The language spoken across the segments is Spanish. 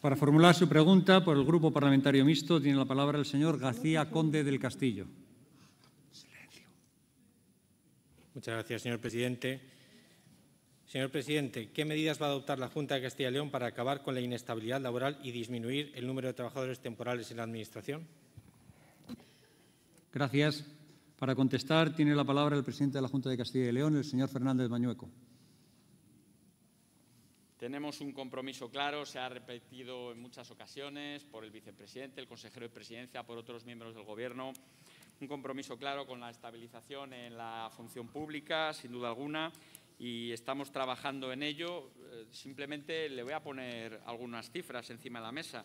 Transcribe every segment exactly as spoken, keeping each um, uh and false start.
Para formular su pregunta, por el Grupo Parlamentario Mixto, tiene la palabra el señor García Conde del Castillo. Muchas gracias, señor presidente. Señor presidente, ¿qué medidas va a adoptar la Junta de Castilla y León para acabar con la inestabilidad laboral y disminuir el número de trabajadores temporales en la Administración? Gracias. Para contestar, tiene la palabra el presidente de la Junta de Castilla y León, el señor Fernández Mañueco. Tenemos un compromiso claro, se ha repetido en muchas ocasiones por el vicepresidente, el consejero de Presidencia, por otros miembros del Gobierno. Un compromiso claro con la estabilización en la función pública, sin duda alguna, y estamos trabajando en ello. Simplemente le voy a poner algunas cifras encima de la mesa.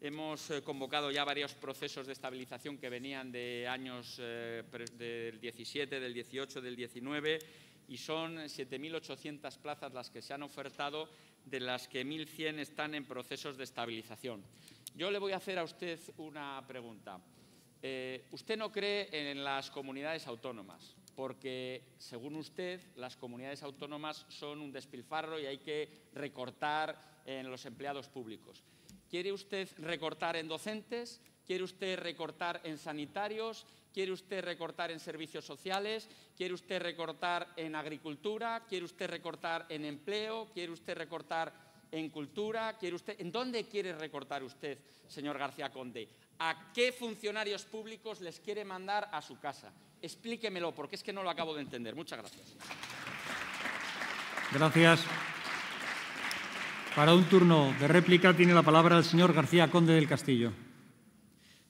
Hemos convocado ya varios procesos de estabilización que venían de años eh, del diecisiete, del dieciocho, del diecinueve, y son siete mil ochocientas plazas las que se han ofertado, de las que mil cien están en procesos de estabilización. Yo le voy a hacer a usted una pregunta. Eh, usted no cree en las comunidades autónomas, porque, según usted, las comunidades autónomas son un despilfarro y hay que recortar en los empleados públicos. ¿Quiere usted recortar en docentes? ¿Quiere usted recortar en sanitarios? ¿Quiere usted recortar en servicios sociales? ¿Quiere usted recortar en agricultura? ¿Quiere usted recortar en empleo? ¿Quiere usted recortar en cultura? ¿Quiere usted... ¿En dónde quiere recortar usted, señor García Conde? ¿A qué funcionarios públicos les quiere mandar a su casa? Explíquemelo, porque es que no lo acabo de entender. Muchas gracias. Gracias. Para un turno de réplica tiene la palabra el señor García Conde del Castillo.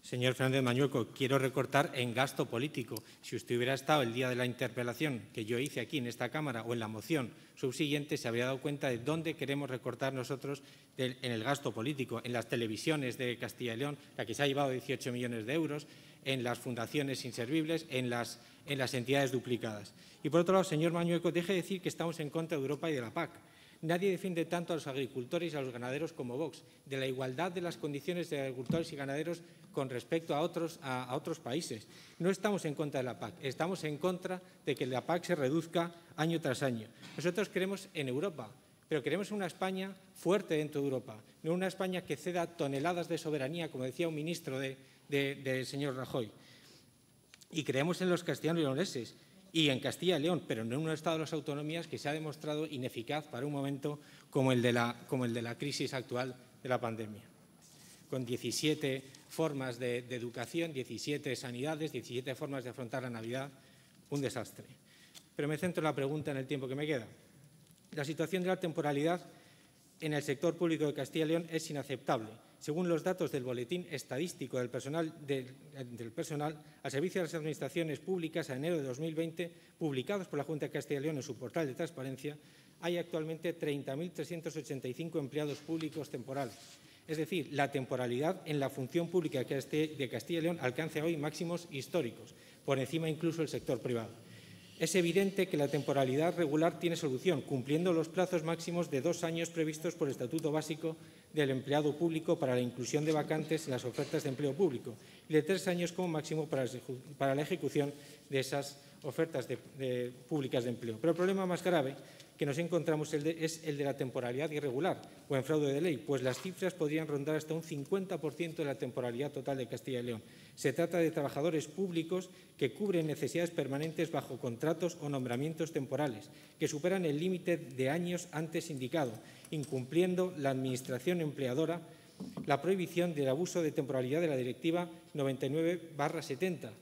Señor Fernández Mañueco, quiero recortar en gasto político. Si usted hubiera estado el día de la interpelación que yo hice aquí en esta Cámara o en la moción subsiguiente, se habría dado cuenta de dónde queremos recortar nosotros del, en el gasto político, en las televisiones de Castilla y León, la que se ha llevado dieciocho millones de euros, en las fundaciones inservibles, en las, en las entidades duplicadas. Y por otro lado, señor Mañueco, deje de decir que estamos en contra de Europa y de la P A C. Nadie defiende tanto a los agricultores y a los ganaderos como Vox, de la igualdad de las condiciones de agricultores y ganaderos con respecto a otros, a, a otros países. No estamos en contra de la P A C, estamos en contra de que la P A C se reduzca año tras año. Nosotros creemos en Europa, pero queremos una España fuerte dentro de Europa, no una España que ceda toneladas de soberanía, como decía un ministro del de, de señor Rajoy. Y creemos en los castellanos y leoneses. Y en Castilla y León, pero no en un Estado de las autonomías que se ha demostrado ineficaz para un momento como el de la, como el de la crisis actual de la pandemia, con diecisiete formas de, de educación, diecisiete sanidades, diecisiete formas de afrontar la Navidad, un desastre. Pero me centro en la pregunta en el tiempo que me queda. La situación de la temporalidad en el sector público de Castilla y León es inaceptable. Según los datos del Boletín Estadístico del Personal, del, del personal al servicio de las Administraciones Públicas a enero de dos mil veinte, publicados por la Junta de Castilla y León en su portal de transparencia, hay actualmente treinta mil trescientos ochenta y cinco empleados públicos temporales. Es decir, la temporalidad en la función pública de Castilla y León alcanza hoy máximos históricos, por encima incluso del sector privado. Es evidente que la temporalidad regular tiene solución, cumpliendo los plazos máximos de dos años previstos por el Estatuto Básico del Empleado Público para la inclusión de vacantes en las ofertas de empleo público y de tres años como máximo para la ejecución de esas ofertas de, de, públicas de empleo. Pero el problema más grave que nos encontramos el de, es el de la temporalidad irregular o en fraude de ley, pues las cifras podrían rondar hasta un cincuenta por ciento de la temporalidad total de Castilla y León. Se trata de trabajadores públicos que cubren necesidades permanentes bajo contratos o nombramientos temporales, que superan el límite de años antes indicado, incumpliendo la Administración empleadora la prohibición del abuso de temporalidad de la Directiva noventa y nueve barra setenta.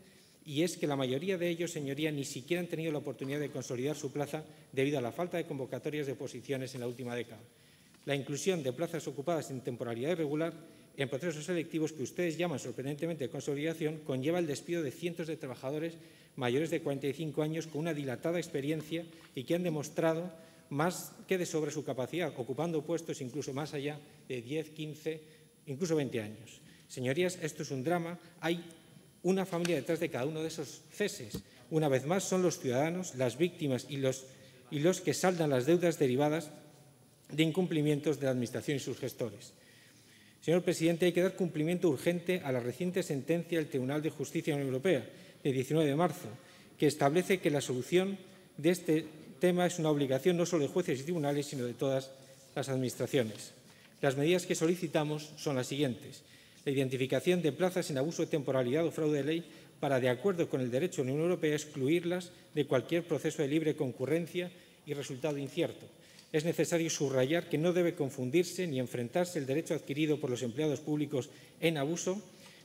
Y es que la mayoría de ellos, señoría, ni siquiera han tenido la oportunidad de consolidar su plaza debido a la falta de convocatorias de posiciones en la última década. La inclusión de plazas ocupadas en temporalidad irregular en procesos selectivos que ustedes llaman sorprendentemente consolidación conlleva el despido de cientos de trabajadores mayores de cuarenta y cinco años con una dilatada experiencia y que han demostrado más que de sobre su capacidad, ocupando puestos incluso más allá de diez, quince, incluso veinte años. Señorías, esto es un drama. Hay una familia detrás de cada uno de esos ceses. Una vez más son los ciudadanos, las víctimas y los, y los que saldan las deudas derivadas de incumplimientos de la Administración y sus gestores. Señor presidente, hay que dar cumplimiento urgente a la reciente sentencia del Tribunal de Justicia de la Unión Europea de diecinueve de marzo, que establece que la solución de este tema es una obligación no solo de jueces y tribunales, sino de todas las administraciones. Las medidas que solicitamos son las siguientes. La identificación de plazas en abuso de temporalidad o fraude de ley para, de acuerdo con el derecho de la Unión Europea, excluirlas de cualquier proceso de libre concurrencia y resultado incierto. Es necesario subrayar que no debe confundirse ni enfrentarse el derecho adquirido por los empleados públicos en abuso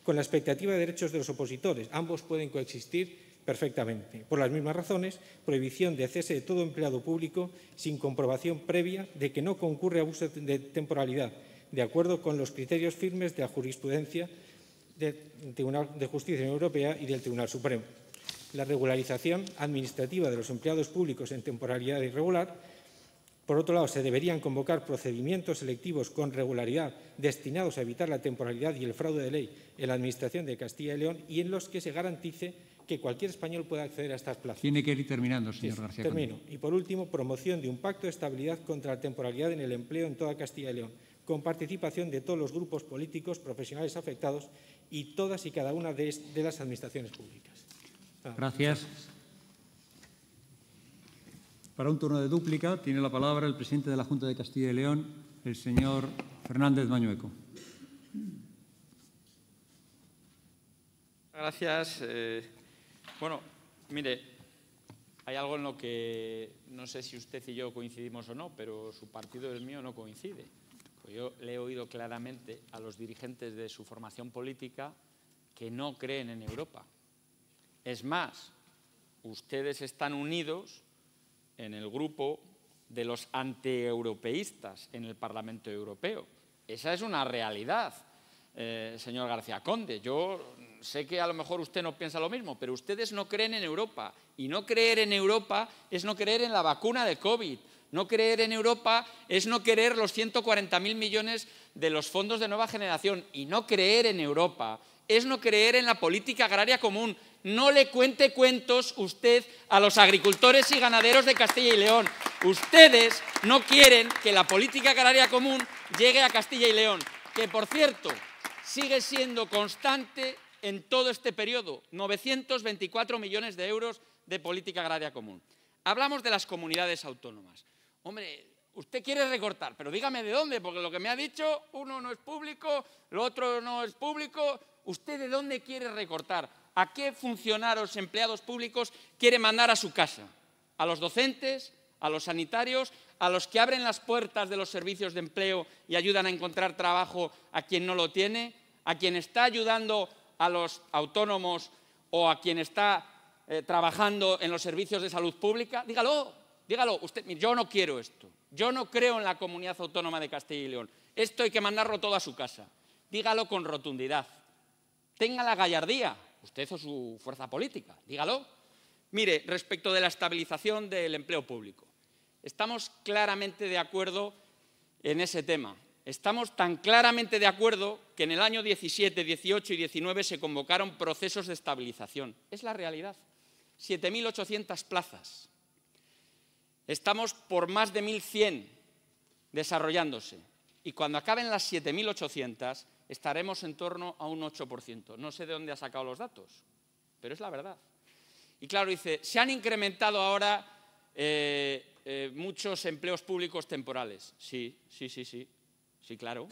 con la expectativa de derechos de los opositores. Ambos pueden coexistir perfectamente. Por las mismas razones, prohibición de cese de todo empleado público sin comprobación previa de que no concurre abuso de temporalidad, de acuerdo con los criterios firmes de la jurisprudencia del Tribunal de Justicia de la Unión Europea y del Tribunal Supremo. La regularización administrativa de los empleados públicos en temporalidad irregular. Por otro lado, se deberían convocar procedimientos selectivos con regularidad destinados a evitar la temporalidad y el fraude de ley en la Administración de Castilla y León y en los que se garantice que cualquier español pueda acceder a estas plazas. Tiene que ir terminando, señor García Conde. Termino. Y por último, promoción de un pacto de estabilidad contra la temporalidad en el empleo en toda Castilla y León, con participación de todos los grupos políticos, profesionales afectados y todas y cada una de las administraciones públicas. Vamos. Gracias. Para un turno de dúplica tiene la palabra el presidente de la Junta de Castilla y León, el señor Fernández Mañueco. Gracias. Eh, bueno, mire, hay algo en lo que no sé si usted y yo coincidimos o no, pero su partido y el mío no coincide. Pues yo le he oído claramente a los dirigentes de su formación política que no creen en Europa. Es más, ustedes están unidos en el grupo de los antieuropeístas en el Parlamento Europeo. Esa es una realidad, eh, señor García Conde. Yo sé que a lo mejor usted no piensa lo mismo, pero ustedes no creen en Europa. Y no creer en Europa es no creer en la vacuna de COVID. No creer en Europa es no querer los ciento cuarenta mil millones de los fondos de nueva generación. Y no creer en Europa es no creer en la política agraria común. No le cuente cuentos usted a los agricultores y ganaderos de Castilla y León. Ustedes no quieren que la política agraria común llegue a Castilla y León, que por cierto sigue siendo constante en todo este periodo, novecientos veinticuatro millones de euros de política agraria común. Hablamos de las comunidades autónomas. Hombre, usted quiere recortar, pero dígame de dónde, porque lo que me ha dicho, uno no es público, lo otro no es público. ¿Usted de dónde quiere recortar? ¿A qué funcionarios, empleados públicos quiere mandar a su casa? ¿A los docentes? ¿A los sanitarios? ¿A los que abren las puertas de los servicios de empleo y ayudan a encontrar trabajo a quien no lo tiene? ¿A quien está ayudando a los autónomos o a quien está eh, trabajando en los servicios de salud pública? Dígalo, dígalo. Usted, mire, yo no quiero esto. Yo no creo en la comunidad autónoma de Castilla y León. Esto hay que mandarlo todo a su casa. Dígalo con rotundidad. Tenga la gallardía. Usted o su fuerza política, dígalo. Mire, respecto de la estabilización del empleo público, estamos claramente de acuerdo en ese tema. Estamos tan claramente de acuerdo que en el año diecisiete, dieciocho y diecinueve se convocaron procesos de estabilización. Es la realidad. siete mil ochocientas plazas. Estamos por más de mil cien desarrollándose. Y cuando acaben las siete mil ochocientas... estaremos en torno a un ocho por ciento. No sé de dónde ha sacado los datos, pero es la verdad. Y claro, dice, se han incrementado ahora eh, eh, muchos empleos públicos temporales. Sí, sí, sí, sí, sí, claro.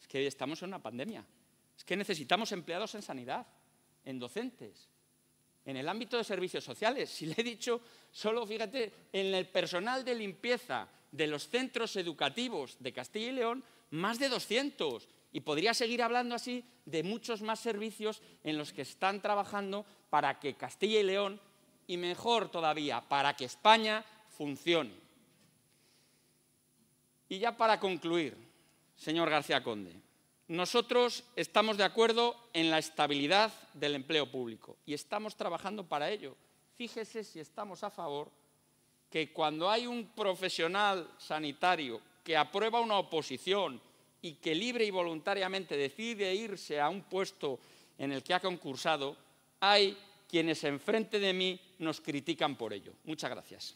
Es que estamos en una pandemia. Es que necesitamos empleados en sanidad, en docentes, en el ámbito de servicios sociales. Si le he dicho, solo fíjate, en el personal de limpieza de los centros educativos de Castilla y León, más de doscientos. Y podría seguir hablando así de muchos más servicios en los que están trabajando para que Castilla y León, y mejor todavía, para que España funcione. Y ya para concluir, señor García Conde, nosotros estamos de acuerdo en la estabilidad del empleo público y estamos trabajando para ello. Fíjese si estamos a favor que cuando hay un profesional sanitario que aprueba una oposición y que libre y voluntariamente decide irse a un puesto en el que ha concursado, hay quienes enfrente de mí nos critican por ello. Muchas gracias.